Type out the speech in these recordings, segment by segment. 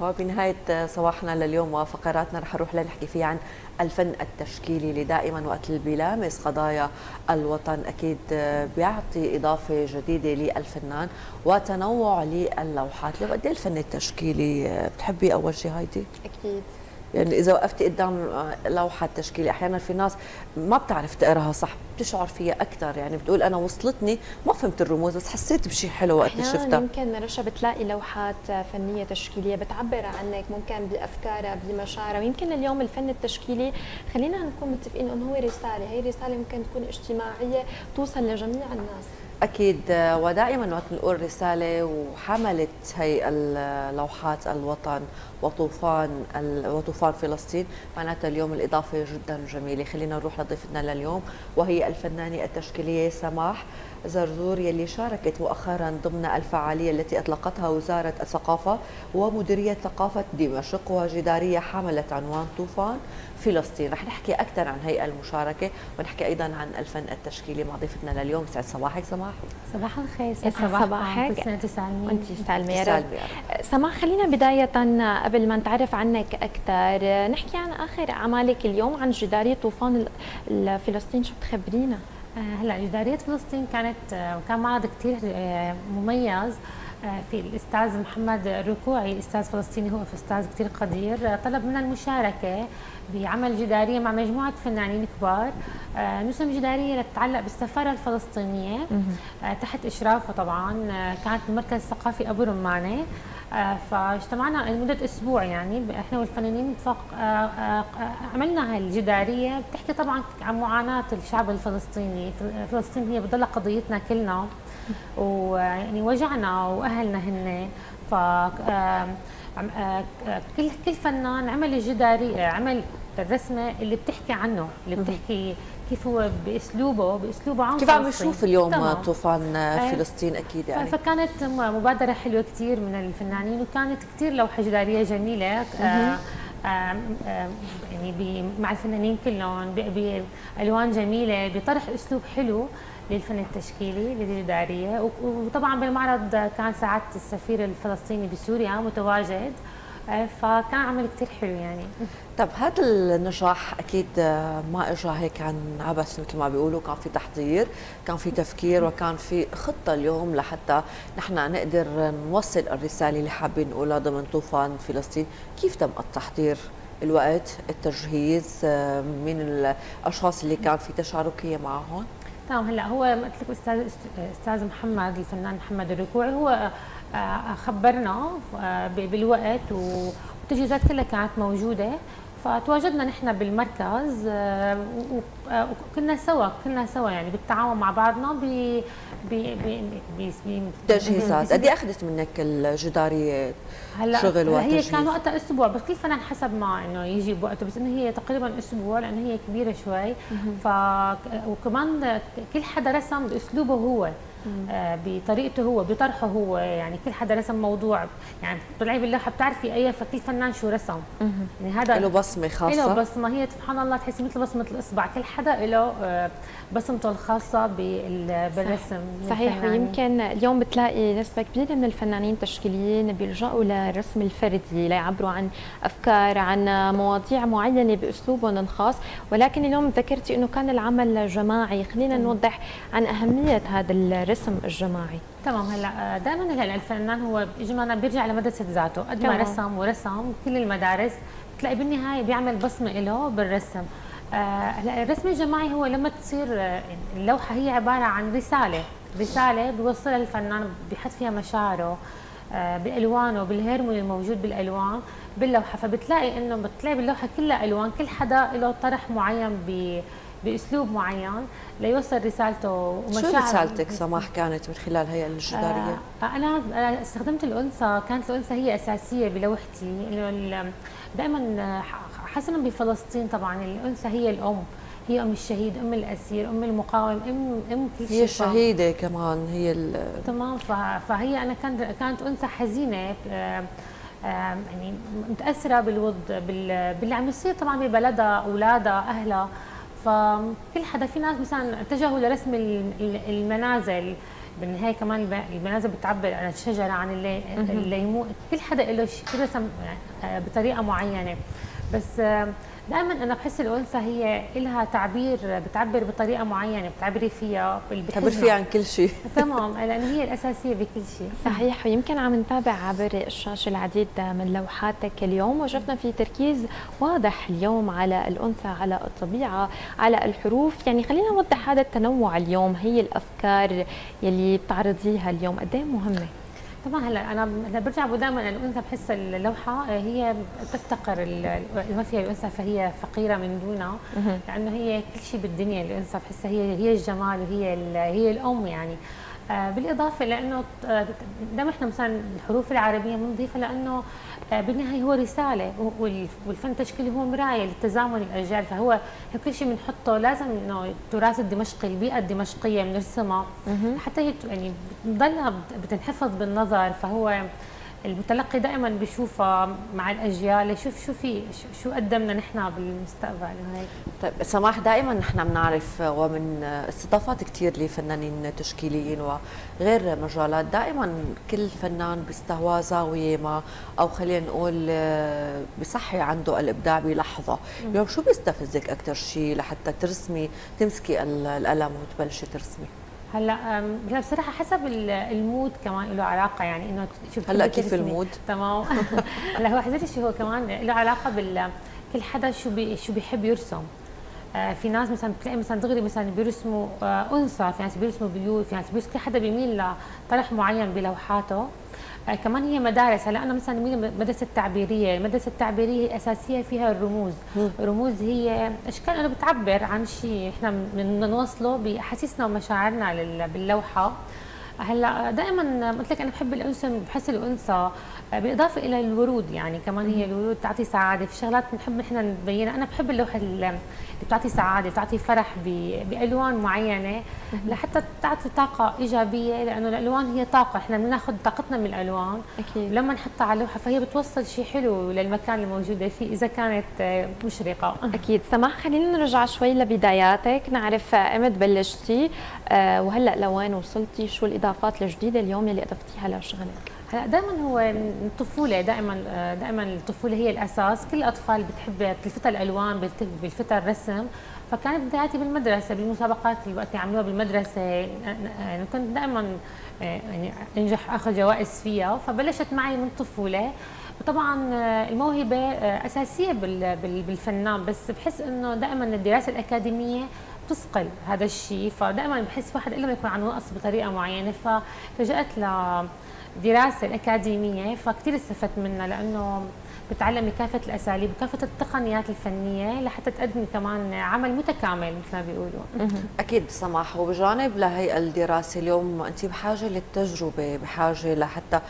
وبنهاية صباحنا لليوم وفقراتنا رح نروح لنحكي فيها عن الفن التشكيلي اللي دائما وقت اللي بيلامس قضايا الوطن اكيد بيعطي اضافه جديده للفنان وتنوع للوحات. لو قد ايه الفن التشكيلي بتحبي؟ اول شيء هايدي اكيد يعني اذا وقفتي قدام لوحه تشكيلي احيانا في ناس ما بتعرف تقراها صح، بتشعر فيها اكثر، يعني بتقول انا وصلتني ما فهمت الرموز بس حسيت بشيء حلو وقت شفتها. ممكن رشا بتلاقي لوحات فنيه تشكيليه بتعبر عنك ممكن بافكارها بمشاعرها، ويمكن اليوم الفن التشكيلي خلينا نكون متفقين انه هو رساله، هي رساله ممكن تكون اجتماعيه توصل لجميع الناس. أكيد ودائما وقت نقول رسالة وحملت هي اللوحات الوطن وطوفان فلسطين، معناتها اليوم الإضافة جدا جميلة. خلينا نروح لضيفتنا لليوم وهي الفنانة التشكيلية سماح زرزور يلي شاركت مؤخرا ضمن الفعالية التي أطلقتها وزارة الثقافة ومديرية ثقافة دمشق وجدارية حملت عنوان طوفان فلسطين. رح نحكي أكثر عن هي المشاركة ونحكي أيضا عن الفن التشكيلي مع ضيفتنا لليوم. يسعد صباحك سماح. صباح الخير. صباحك. كل سنة تسالمين. وأنتِ سالمة يا رب. سماح خلينا بداية قبل ما نتعرف عنك أكثر نحكي عن آخر أعمالك اليوم عن جدارية طوفان فلسطين، شو بتخبرينا؟ هلا جدارية فلسطين كان معرض كثير مميز في الأستاذ محمد الركوعي، أستاذ فلسطيني، هو أستاذ كثير قدير، طلب منا المشاركة بعمل جدارية مع مجموعة فنانين كبار، نسم جدارية تتعلق بالسفارة الفلسطينية تحت إشرافه طبعا، كانت بمركز ثقافي أبو رمانة، فاجتمعنا لمدة أسبوع يعني إحنا والفنانين عملنا هالجدارية بتحكي طبعا عن معاناة الشعب الفلسطيني، فلسطين هي بتضلها قضيتنا كلنا ويعني وجعنا وأهلنا هن، ف كل فنان عمل جدارية، عمل الرسمة اللي بتحكي عنه، اللي بتحكي كيف هو باسلوبه عن كيف عم يشوف اليوم طوفان فلسطين اكيد يعني. فكانت مبادرة حلوة كثير من الفنانين وكانت كثير لوحة جدارية جميلة يعني مع الفنانين كلهم بألوان جميلة بطرح اسلوب حلو للفن التشكيلي للجدارية. وطبعا بالمعرض كان سعادة السفير الفلسطيني بسوريا متواجد، فكان عمل كثير حلو يعني. طب هذا النجاح اكيد ما اجى هيك عن عبث مثل ما بيقولوا، كان في تحضير، كان في تفكير، وكان في خطه اليوم لحتى نحن نقدر نوصل الرساله اللي حابين نقولها ضمن طوفان فلسطين. كيف تم التحضير؟ الوقت، التجهيز، من الاشخاص اللي كان في تشاركيه معهم؟ تمام. هلا هو مثل استاذ محمد، الفنان محمد الركوعي، هو خبرنا بالوقت والتجهيزات كلها كانت موجوده، فتواجدنا نحن بالمركز وكنا سوا يعني بالتعاون مع بعضنا تجهيزات. قد ايه اخذت منك الجداريه شغل وتجهيز؟ هي كان وقتها اسبوع، بس كل فنان حسب ما انه يجي بوقته، بس انه هي تقريبا اسبوع لانه هي كبيره شوي، وكمان كل حدا رسم باسلوبه هو، بطريقته هو، بطرحه هو، يعني كل حدا رسم موضوع، يعني بتطلعي باللوحه بتعرفي اي فكل فنان شو رسم، يعني هذا له بصمه خاصه، له بصمه، هي سبحان الله تحسي مثل بصمه الاصبع، كل حدا له بصمته الخاصه بالرسم. صحيح. ويمكن اليوم بتلاقي نسبه كبيره من الفنانين التشكيليين بيلجأوا للرسم الفردي ليعبروا عن افكار، عن مواضيع معينه باسلوبهم الخاص، ولكن اليوم ذكرتي انه كان العمل جماعي، خلينا نوضح عن اهميه هذا الرسم الجماعي. تمام. هلا دائما الفنان هو اجمالا بيرجع لمدرسه ذاته، قد ما رسم ورسم كل المدارس بتلاقي بالنهايه بيعمل بصمه له بالرسم. هلا الرسم الجماعي هو لما تصير اللوحه هي عباره عن رساله بيوصلها الفنان، بيحط فيها مشاعره بالوانه، بالهرموني الموجود بالالوان باللوحه، فبتلاقي انه باللوحه كلها الوان، كل حدا له طرح معين باسلوب معين ليوصل رسالته ومشاعره. شو رسالتك سماح كانت من خلال هي الجداريه؟ انا استخدمت الانثى، كانت الانثى هي اساسيه بلوحتي، انه دائما حسنا بفلسطين طبعا الانثى هي الام، هي ام الشهيد، ام الاسير، ام المقاوم، ام كل شيء، هي الشهيده كمان هي تمام. فهي انا كانت انثى حزينه، يعني متاثره باللي عم يصير طبعا ببلدها، اولادها، اهلها. فكل حدا، في ناس مثلا اتجهوا لرسم المنازل، بالنهايه كمان المنازل بتعبر عن الشجره، عن الليمون، كل حدا له رسم بطريقه معينه. بس دائما انا بحس الانثى هي لها تعبير، بتعبر بطريقه معينه، بتعبري فيها عن كل شيء. تمام، لان هي الاساسيه بكل شيء. صحيح، ويمكن عم نتابع عبر الشاشه العديد من لوحاتك اليوم، وشفنا في تركيز واضح اليوم على الانثى، على الطبيعه، على الحروف. يعني خلينا نوضح هذا التنوع اليوم، هي الافكار يلي بتعرضيها اليوم قد ايه مهمه؟ طبعا هلا انا برجع دائما الانثى، بحس اللوحه هي بتفتقر، ما فيها الانثى فهي فقيره من دونها، لانه هي كل شيء بالدنيا الانثى، بحسها هي الجمال، وهي هي الام يعني. بالاضافه لانه دائما احنا مثلا الحروف العربيه بنضيفها، لانه بالنهايه هو رساله، والفن تشكيلي هو مرايه للتزامن الارجال، فهو كل شيء بنحطه لازم انه التراث الدمشقي، البيئه الدمشقيه بنرسمها حتى يعني بتضلها بتنحفظ بالنظر، فهو المتلقي دائما بيشوفها مع الاجيال، يشوف شو في، شو قدمنا نحن بالمستقبل وهيك. طيب سماح، دائما نحن بنعرف ومن استضافات كثير لفنانين تشكيليين وغير مجالات، دائما كل فنان بيستهوى زاويه ما، او خلينا نقول بصحي عنده الابداع بلحظه. اليوم شو بيستفزك اكثر شيء لحتى ترسمي، تمسكي القلم وتبلشي ترسمي؟ هلا بصراحه حسب المود كمان له علاقه، يعني انه شو هلا كيف المود. تمام. هلا هو حزيتي شو هو كمان له علاقه كل حدا شو بيحب يرسم. في ناس مثلا بتلاقي مثلا دغري مثلا بيرسموا انثى، في ناس بيرسموا بيوت، في ناس بيرسموا، كل حدا بيميل لطرح معين بلوحاته. كمان هي مدارس، هلا انا مثلا بميل المدرسه التعبيريه، المدرسه التعبيريه اساسيه فيها الرموز، الرموز هي اشكال انا بتعبر عن شيء احنا بنوصله باحاسيسنا ومشاعرنا باللوحه. هلا دائما قلت لك انا بحب الانثى، بحس الانثى بالاضافه الى الورود، يعني كمان هي الورود بتعطي سعاده، في شغلات بنحب نحن نبينها. انا بحب اللوحه اللي بتعطي سعاده، بتعطي فرح بالوان معينه لحتى تعطي طاقه ايجابيه، لانه الالوان هي طاقه، احنا بناخذ طاقتنا من الالوان. أكيد. لما نحطها على اللوحه فهي بتوصل شيء حلو للمكان اللي موجوده فيه اذا كانت مشرقه. اكيد. سماح، خلينا نرجع شوي لبداياتك، نعرف امتى بلشتي وهلا لوين وصلتي، شو الاضافات الجديده اليوم اللي اضفتيها لشغلك؟ هلا دائما هو الطفوله، دائما الطفوله هي الاساس، كل الاطفال بتحب تلفتها الالوان، بتلفتها الرسم، فكانت بداياتي بالمدرسه، بالمسابقات اللي وقت عملوها بالمدرسه، يعني كنت دائما يعني انجح، اخذ جوائز فيها، فبلشت معي من الطفوله. وطبعا الموهبه اساسيه بالفنان، بس بحس انه دائما الدراسه الاكاديميه بتثقل هذا الشيء، فدائما بحس واحد الا ما يكون عنده نقص بطريقه معينه، فلجأت للدراسه الاكاديميه، فكثير استفدت منها، لانه بتعلمي كافه الاساليب وكافه التقنيات الفنيه لحتى تقدمي كمان عمل متكامل مثل ما بيقولوا. اكيد سماح، وبجانب لهي الدراسه اليوم انت بحاجه للتجربه، بحاجه لحتى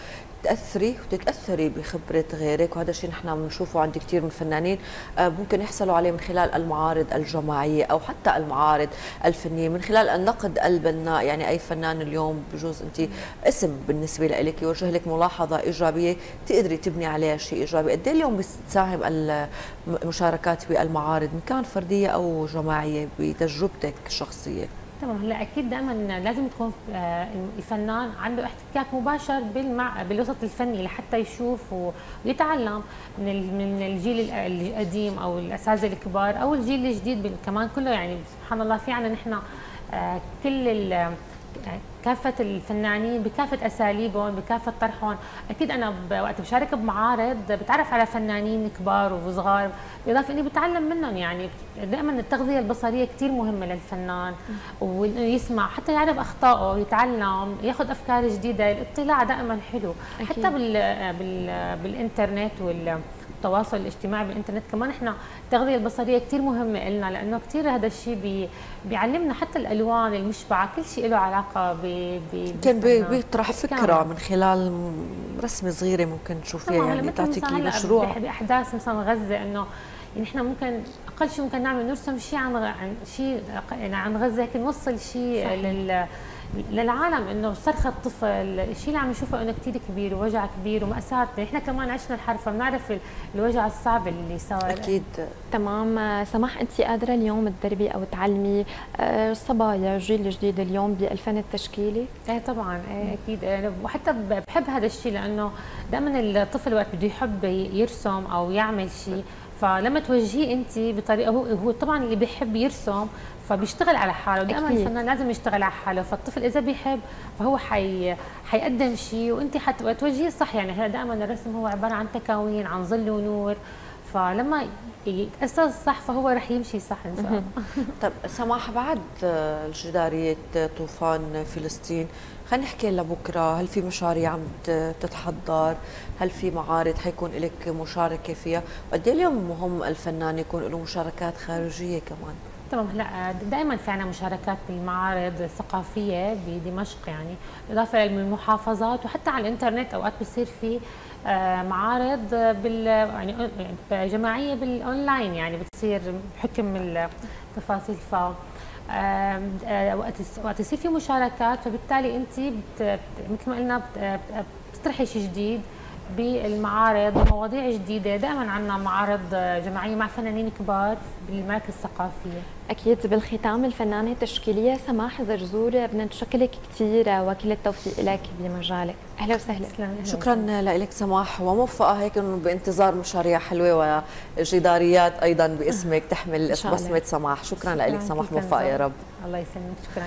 تأثري وتتأثري بخبرة غيرك، وهذا الشيء نحن بنشوفه عند كثير من الفنانين، ممكن يحصلوا عليه من خلال المعارض الجماعية أو حتى المعارض الفنية، من خلال النقد البناء. يعني أي فنان اليوم بجوز أنت اسم بالنسبة لك يوجه لك ملاحظة إيجابية تقدري تبني عليها شيء إيجابي. قد إيه اليوم بتساهم المشاركات بالمعارض إن كان فردية أو جماعية بتجربتك الشخصية؟ تمام. هلا اكيد دائما لازم يكون الفنان عنده احتكاك مباشر بالوسط الفني لحتى يشوف ويتعلم من الجيل القديم او الاساتذه الكبار او الجيل الجديد كمان كله، يعني سبحان الله في عنا نحن كافه الفنانين بكافه اساليبهم، بكافه طرحهم. اكيد انا وقت بشارك بمعارض بتعرف على فنانين كبار وصغار، بالاضافه اني بتعلم منهم. يعني دائما التغذيه البصريه كثير مهمه للفنان، وانه يسمع حتى يعرف اخطائه، يتعلم، ياخذ افكار جديده، الاطلاع دائما حلو. أكيد. حتى بالانترنت والتواصل الاجتماعي بالانترنت كمان احنا التغذيه البصريه كثير مهمه لنا، لانه كثير هذا الشيء بيعلمنا حتى الالوان المشبعه، كل شيء له علاقه كان بيطرح فكره من خلال رسمه صغيره ممكن تشوفيها، يعني تعطيكي مشروع. باحداث مثلا غزه، انه يعني احنا ممكن اقل شيء ممكن نعمل نرسم شيء عن غزه، لكن نوصل شيء للعالم انه صرخه طفل، الشيء اللي عم نشوفه انه كثير كبير ووجع كبير ومأساة، احنا كمان عشنا الحرب فبنعرف الوجع الصعب اللي صار. اكيد. تمام سماح، انت قادره اليوم تدربي او تعلمي الصبايا الجيل الجديد اليوم بالفن التشكيلي؟ ايه طبعا، ايه اكيد، وحتى بحب هذا الشيء لانه دائما الطفل وقت بده يحب يرسم او يعمل شيء، فلما توجهيه انت بطريقه، هو طبعا اللي بيحب يرسم فبيشتغل على حاله، ودائما الفنان لازم يشتغل على حاله، فالطفل اذا بيحب فهو حيقدم شيء وانت حتوجهيه صح. يعني هلا دائما الرسم هو عباره عن تكاوين، عن ظل ونور، فلما يتأسس صح فهو رح يمشي صح ان شاء الله. طب سماح، بعد الجدارية طوفان فلسطين خلينا نحكي لبكره، هل في مشاريع عم تتحضر؟ هل في معارض حيكون لك مشاركه فيها؟ وقد ايه اليوم مهم الفنان يكون له مشاركات خارجيه كمان؟ تمام، هلا دائما في عنا مشاركات بالمعارض الثقافيه بدمشق، يعني اضافه للمحافظات، وحتى على الانترنت اوقات بصير في معارض يعني جماعيه بالاونلاين، يعني بتصير بحكم التفاصيل، ف وقت يصير في مشاركات فبالتالي انت مثل ما قلنا بتطرحي شيء جديد بالمعارض ومواضيع جديده. دائما عندنا معارض جماعيه مع فنانين كبار بالمراكز الثقافيه. اكيد. بالختام الفنانه التشكيليه سماح زرزور، بدنا نشكرك كثير وكل التوفيق لك بمجالك. اهلا وسهلا. شكرا لك سماح، وموفقه هيك بانتظار مشاريع حلوه وجداريات ايضا باسمك تحمل بصمه سماح. شكرا لك سماح، موفقه يا رب. الله يسلمك، شكرا.